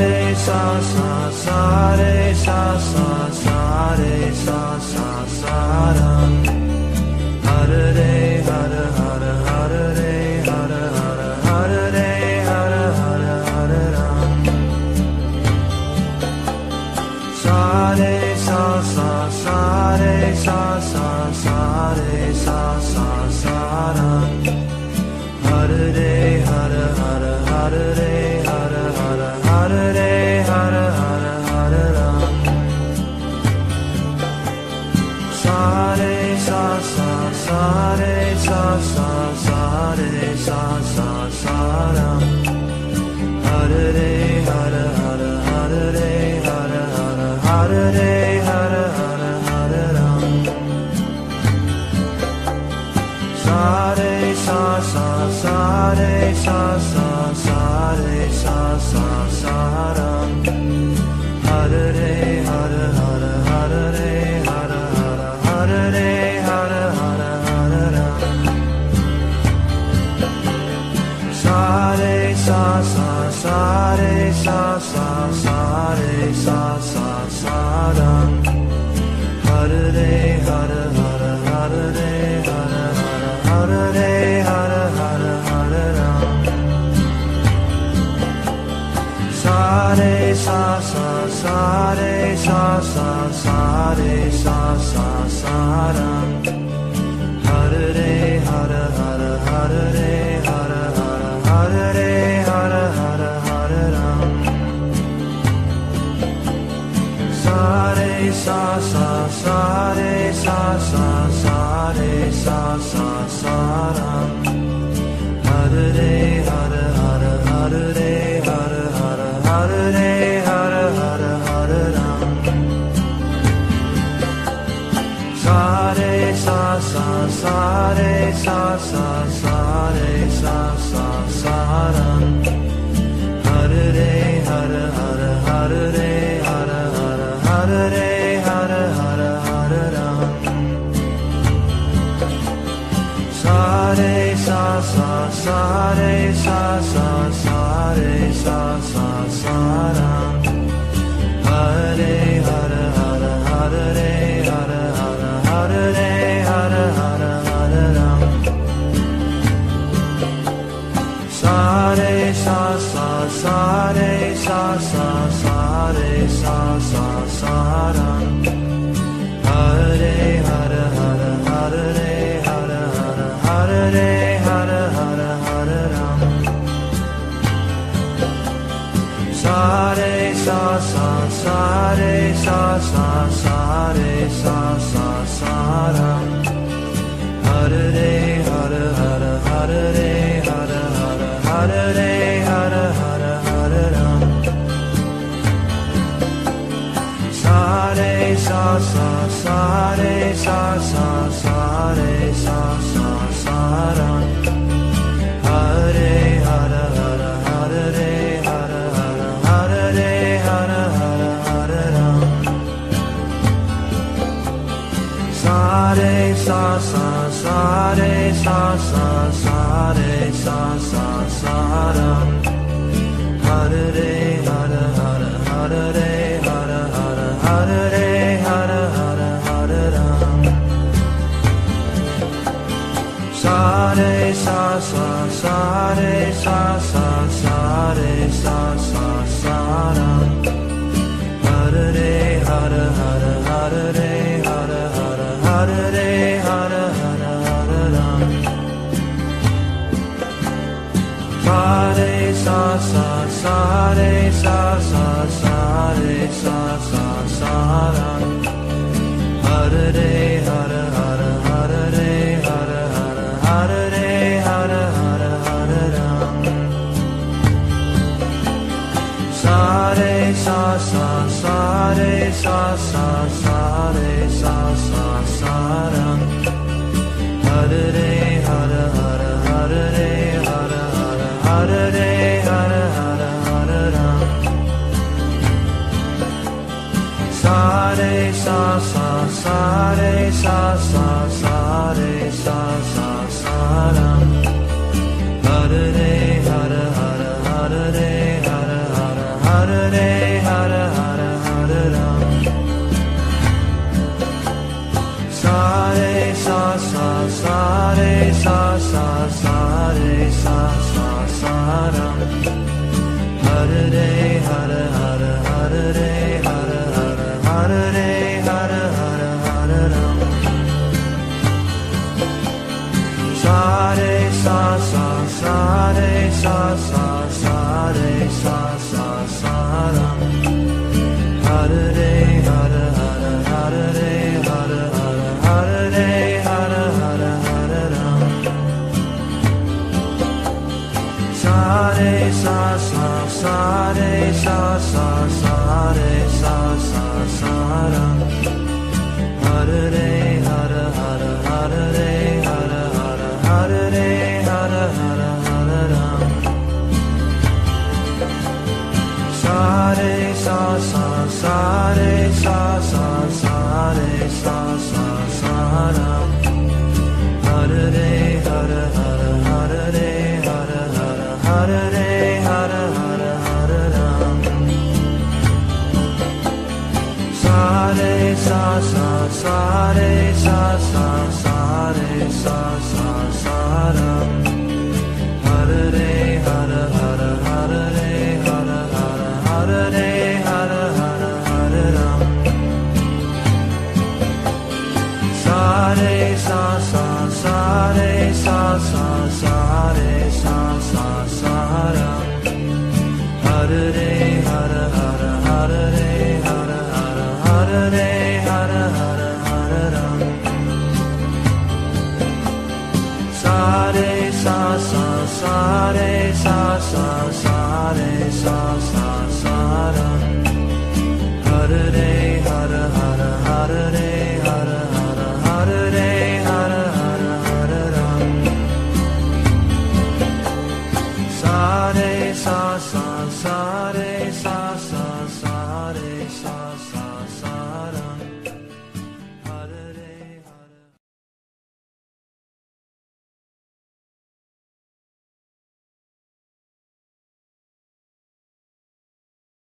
re sa sa, sa re sa sa, sa re sa sa, sa rung har re har har har re har har har re har har har rung. Sa re sa sa, sa re sa sa, sa re sa sa, sa rung har re har har har re. Sa re sa sa, sa re sa sa, sa rung har re har re har re har rung. Sa re sa sa, sa re sa sa, sa re sa sa, sa rung har re har re. Sa sa, sa re sa sa, sa re sa sa, sa rung har re har rung. Sa re sa sa, sa re sa sa, sa re sa sa, sa rung har re sa sa, sa re sa sa, sa re sa sa, sa rung har re har rung. Sa re sa sa, sa re sa sa, sa re sa sa, sa rung har re har re. Sa sa, sa re sa sa, sa re sa sa, sa rung har re har rung. Sa re sa sa, sa re sa sa, sa re sa sa, sa rung har re har re. Sa re sa sa, sa re sa sa, sa re sa sa, sa rung har re har rung. Sa re sa sa, sa re sa sa, sa re sa sa, sa rung har re. Sa re sa sa, sa re sa sa, sa re sa sa, sa rung har re har rung. Sa re sa sa, sa re sa sa, sa re sa sa, sa rung har re sa sa, sa re sa sa, sa re sa sa, sa rung har re har rung. Sa re sa sa, sa re sa sa, sa re sa sa, sa rung har re sa re sa sa, sa re sa sa, sa re sa sa, sa rung har re har Sa re sa sa, sa re sa sa, sa rung har re har har, har re har har, har re har har, har rung. Sa re sa sa, sa re sa sa, sa re sa sa, sa rung har re har har, har re har har, har re. Sa re sa sa, sa re sa sa, sa re sa sa, sa rung har re har har, har re har har, har re har har, har rung. Sa re sa sa, sa re sa sa, sa re sa sa, sa rung har re har har, har re har har, har re har har, har rung. Sa re sa sa, sa re sa sa, sa re sa sa, sa rung har re har har, har re har har, har re har har, har rung. Sa re sa sa, sa re sa sa, sa re sa sa, sa rung har re har har, har re har har, har re har har, har rung. Sa re sa sa, sa re sa sa, sa re sa sa, sa rung har re har har, har re har har, har re har har. Sa re sa sa, sa re sa sa.